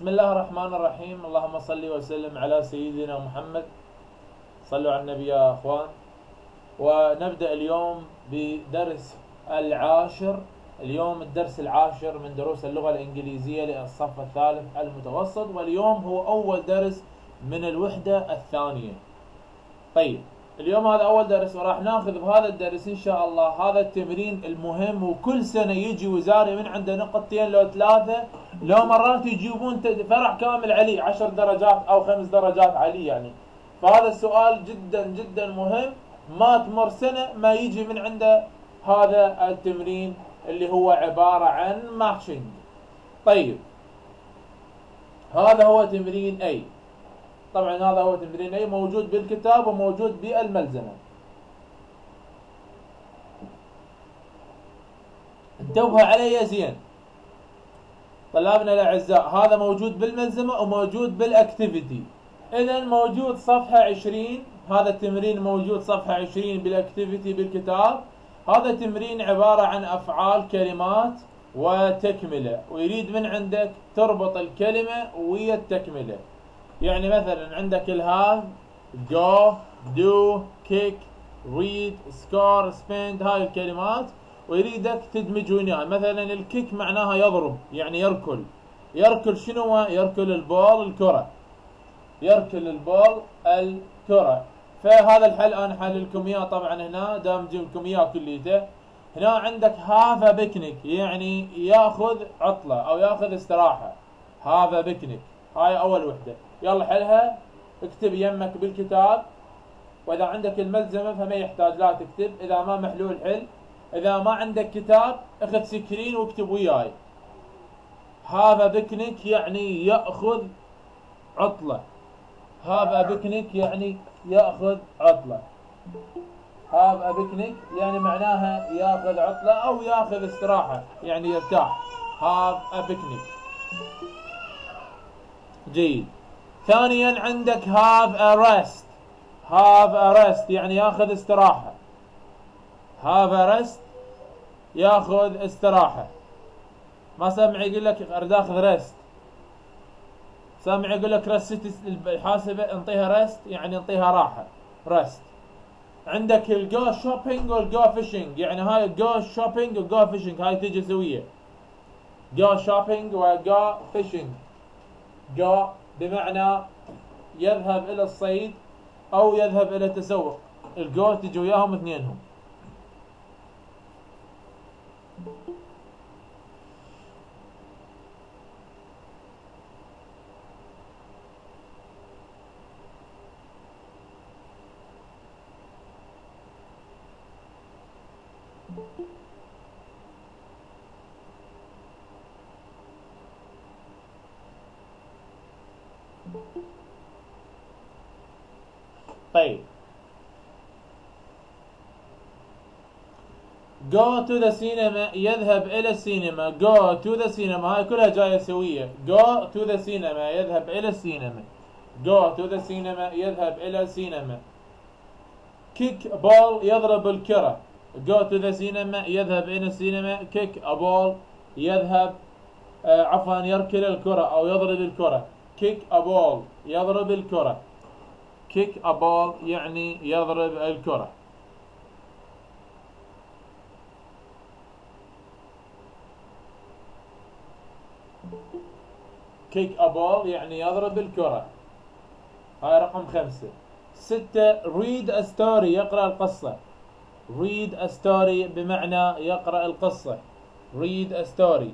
بسم الله الرحمن الرحيم. اللهم صل وسلم على سيدنا محمد. صلوا على النبي يا اخوان. ونبدأ اليوم بدرس العاشر. اليوم الدرس العاشر من دروس اللغة الإنجليزية للصف الثالث المتوسط، واليوم هو أول درس من الوحدة الثانية. طيب اليوم هذا أول درس، وراح ناخذ بهذا الدرس إن شاء الله هذا التمرين المهم، وكل سنة يجي وزاري من عنده نقطتين لو ثلاثة، لو مرات يجيبون فرع كامل عليه 10 درجات أو 5 درجات عليه يعني. فهذا السؤال جدا جدا مهم، ما تمر سنة ما يجي من عنده هذا التمرين اللي هو عبارة عن ماتشنج. طيب هذا هو تمرين أي، طبعا هذا هو تمرين أي موجود بالكتاب وموجود بالملزمة. انتبهوا علي زين طلابنا الأعزاء، هذا موجود بالملزمة وموجود بالأكتيفيتي. إذا موجود صفحة 20، هذا التمرين موجود صفحة 20 بالأكتيفيتي بالكتاب. هذا التمرين عبارة عن أفعال كلمات وتكملة، ويريد من عندك تربط الكلمة ويا التكملة. يعني مثلا عندك الهاف، جو، دو، كيك، ريد، سكور، سبند، هاي الكلمات ويريدك تدمجون اياها. مثلا الكيك معناها يضرب، يعني يركل. يركل شنو؟ يركل البول الكرة. يركل البول الكرة. فهذا الحل انا حللكم اياه طبعا، هنا دامجلكم اياه كليته. هنا عندك هذا بيكنيك، يعني ياخذ عطله او ياخذ استراحه. هذا بيكنيك، هاي اول وحده. يلا حلها، اكتب يمك بالكتاب، واذا عندك الملزمه فما يحتاج لا تكتب، اذا ما محلول حل، اذا ما عندك كتاب اخذ سكرين واكتب وياي. هذا بيكنيك يعني ياخذ عطله. هذا بيكنيك يعني ياخذ عطله. هذا بيكنيك يعني معناها ياخذ عطله او ياخذ استراحه، يعني يرتاح. هذا بيكنيك. جيد. ثانيا عندك have a rest. have a rest يعني ياخذ استراحه. have a rest ياخذ استراحه. ما سمع يقول لك اريد اخذ rest، سامع يقول لك رست الحاسبه انطيها رست، يعني انطيها راحه رست. عندك الجو شوبينج والجو فيشنج، يعني هاي الجو شوبينج والجو فيشنج هاي تجي سويه. جو شوبينج وجو فيشنج. جو بمعنى يذهب الى الصيد او يذهب الى التسوق، الجو تجي وياهم اثنينهم. طيب go to the cinema يذهب إلى السينما. go to the cinema هاي كلها جاية سوية. go to the cinema يذهب إلى السينما. go to the cinema يذهب إلى السينما. kick ball يضرب الكرة. go to the cinema يذهب إلى السينما. kick a ball يذهب عفوا يركل الكرة أو يضرب الكرة. kick a ball يضرب الكرة. kick a ball يعني يضرب الكرة. kick a ball يعني يضرب الكرة. هاي رقم 5. 6 read a story يقرأ القصة. read a story بمعنى يقرأ القصة. read a story.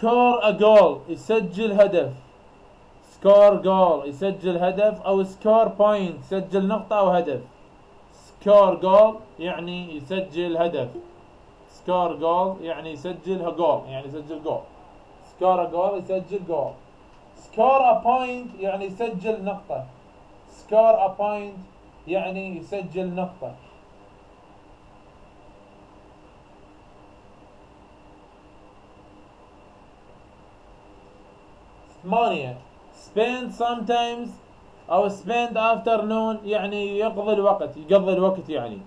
score a goal يسجل هدف. score goal يسجل هدف أو score point يسجل نقطة أو هدف. score goal يعني يسجل هدف. score goal يعني يسجل goal، يعني يسجل goal. score a goal يسجل goal. score a point يعني يسجل نقطة. score a point يعني يسجل نقطة. spend sometimes أو spend afternoon يعني يقضي الوقت، يقضي الوقت يعني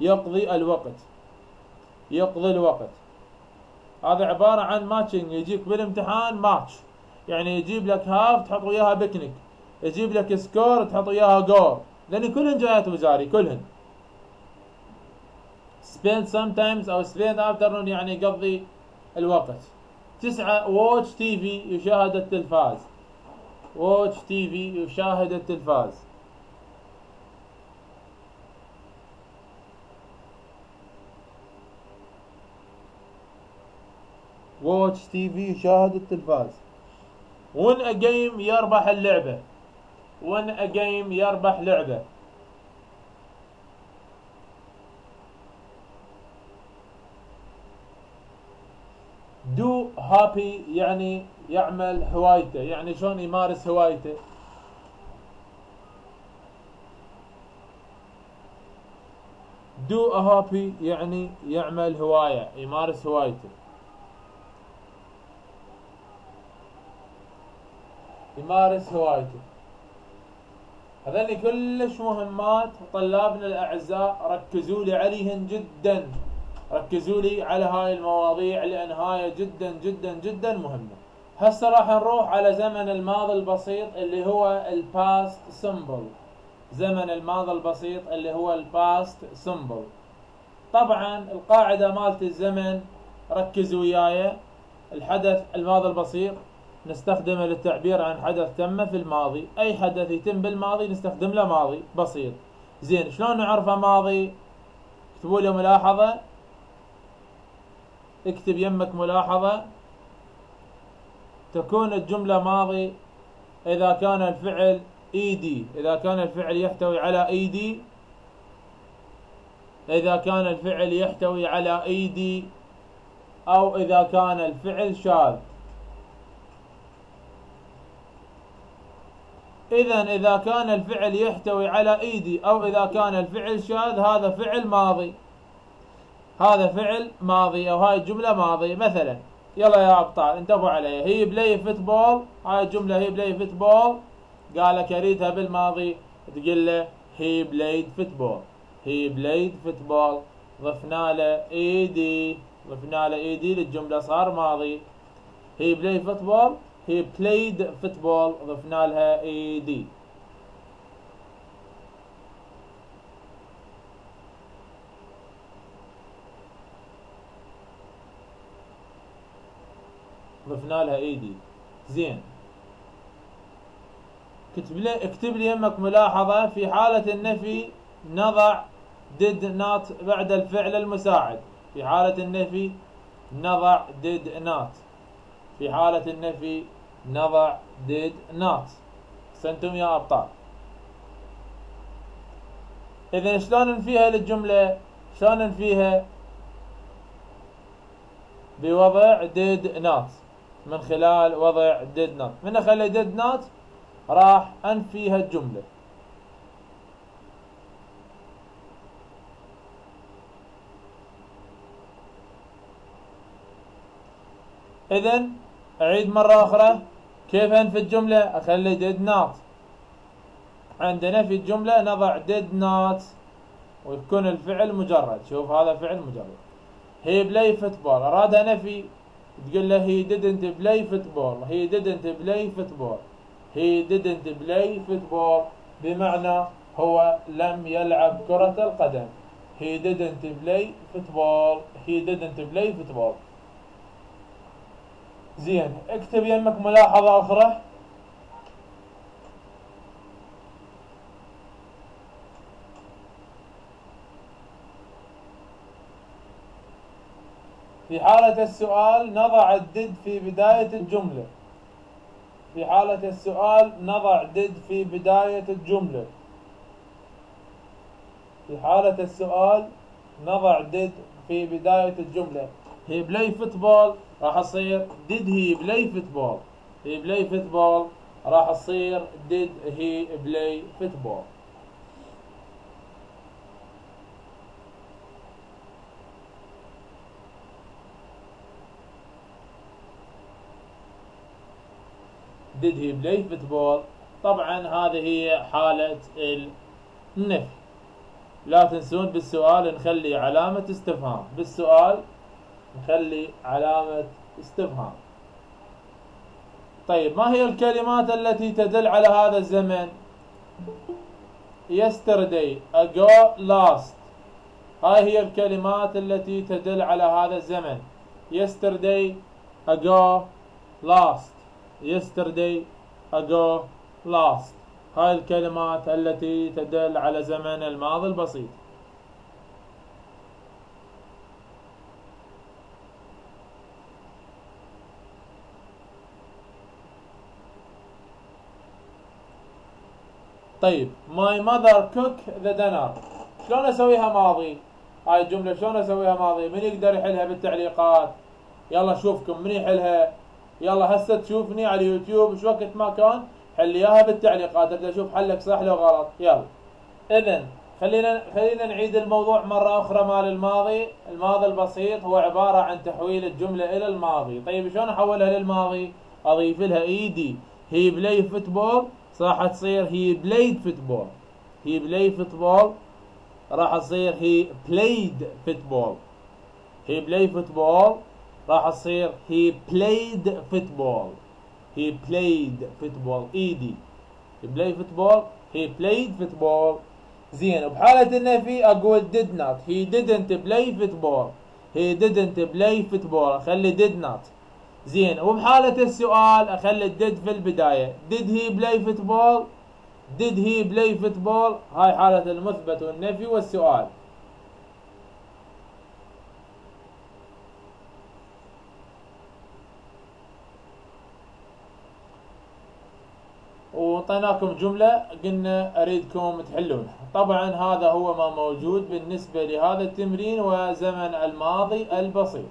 يقضي الوقت، يقضي الوقت. هذا عبارة عن ماتشنج، يجيك بالامتحان ماتش، يعني يجيب لك هاف تحط وياها بيكنيك، يجيب لك سكور تحط وياها جول، لأن كلهن جايات وزاري كلهن. spend sometimes أو spend afternoon يعني يقضي الوقت. 9 watch TV يشاهد التلفاز. watch TV يشاهد التلفاز. watch TV يشاهد التلفاز. win a game يربح اللعبة. win a game يربح لعبة. do happy يعني يعمل هوايته، يعني شلون يمارس هوايته. do a happy يعني يعمل هواية، يمارس هوايته، يمارس هوايته. هذني كلش مهمات طلابنا الأعزاء، ركزوا لي عليهن جدا، ركزوا لي على هاي المواضيع لأن هاي جدا جدا جدا مهمة. هسه راح نروح على زمن الماضي البسيط اللي هو الباست سمبل. زمن الماضي البسيط اللي هو الباست سمبل. طبعا القاعدة مالت الزمن ركزوا وياي، الحدث الماضي البسيط نستخدمه للتعبير عن حدث تم في الماضي، أي حدث يتم بالماضي نستخدم له ماضي بسيط. زين شلون نعرفه ماضي؟ اكتبوا لي ملاحظة، اكتب يمك ملاحظة. تكون الجملة ماضي إذا كان الفعل إيدي، إذا كان الفعل يحتوي على إيدي، إذا كان الفعل يحتوي على إيدي، أو إذا كان الفعل شاذ. إذا إذا كان الفعل يحتوي على إيدي أو إذا كان الفعل شاذ هذا فعل ماضي، هذا فعل ماضي أو هاي الجملة ماضي. مثلا يلا يا أبطال انتبهوا علي، هي بلاي فوتبول، هاي الجملة هي بلاي فوتبول، قال لك أريدها بالماضي تقول له هي بلايد فوتبول، هي بلايد فوتبول، ضفنا له إيدي، ضفنا له إيدي للجملة صار ماضي. هي بلاي فوتبول، هي بلايد فوتبول، ضفنا لها إيدي. ضفنا لها ايدي. زين اكتب لي يمك ملاحظة، في حالة النفي نضع did not بعد الفعل المساعد. في حالة النفي نضع did not، في حالة النفي نضع did not. احسنتم يا أبطال. إذن شلون ننفيها للجملة؟ شلون ننفيها؟ بوضع did not، من خلال وضع did not. من اخلي did not راح انفيها الجملة. اذا اعيد مرة اخرى كيف انفي الجملة. اخلي did not، عند نفي الجملة نضع did not ويكون الفعل مجرد. شوف هذا فعل مجرد. هي بلاي فوتبول، ارادها نفي تقول له هي didn't play football، هي didn't play football، هي didn't play football، بمعنى هو لم يلعب كرة القدم. هي didn't play football، هي didn't play football. زين اكتب يمك ملاحظة أخرى. في حالة السؤال نضع الدد في بداية الجملة. في حالة السؤال نضع دد في بداية الجملة. في حالة السؤال نضع دد في بداية الجملة. هي بلاي فوتبول راح تصير دد هي بلاي فوتبول، هي بلاي فوتبول راح تصير دد هي بلاي فوتبول. did he play football طبعا هذه هي حالة النفي. لا تنسون بالسؤال نخلي علامة استفهام، بالسؤال نخلي علامة استفهام. طيب ما هي الكلمات التي تدل على هذا الزمن؟ yesterday, ago, last. هاي هي الكلمات التي تدل على هذا الزمن. yesterday, ago, last. yesterday, ago, last. هاي الكلمات التي تدل على زمن الماضي البسيط. طيب my mother cook the dinner، شلون اسويها ماضي؟ هاي الجملة شلون اسويها ماضي؟ من يقدر يحلها بالتعليقات؟ يلا اشوفكم من يحلها؟ يلا هسه تشوفني على اليوتيوب شو وقت ما كان حل اياها بالتعليقات، ابدا اشوف حلك صح لو غلط. يلا اذا خلينا نعيد الموضوع مرة أخرى مال الماضي. الماضي البسيط هو عبارة عن تحويل الجملة إلى الماضي. طيب شلون احولها للماضي؟ اضيف لها ايدي. هي بلاي فوتبول راح تصير هي بلايد فوتبول. هي بلاي فوتبول راح تصير هي بلايد فوتبول. هي بلاي فوتبول راح تصير هي بلايد فوتبول. هي بلايد فوتبول ايدي. هي بلاي فوتبول هي بلايد فوتبول. زين بحالة النفي اقول did not. هي didn't play football. هي didn't play football. خلي did not. زين وبحالة السؤال اخلي الديد في البداية. did he play football؟ did he play football؟ هاي حالة المثبت والنفي والسؤال. وطيناكم جملة قلنا اريدكم تحلونها. طبعا هذا هو ما موجود بالنسبة لهذا التمرين وزمن الماضي البسيط.